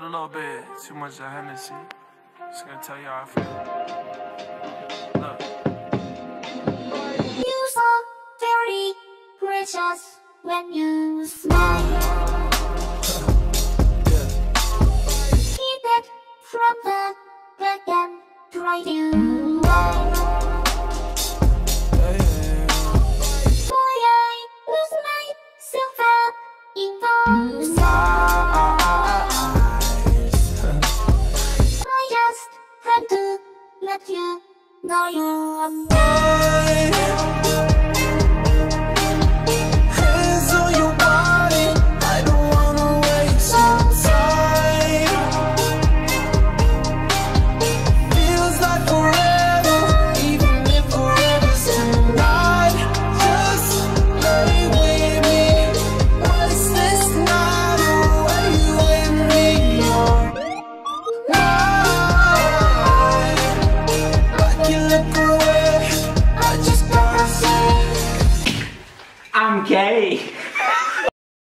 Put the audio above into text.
a little bit too much of Hennessy. Just gonna tell you how I feel. Look. You so very gracious when you smile. Keep it from the back and try to lie. Boy, I lose myself up in those eyes. I just had to let you know you're mine.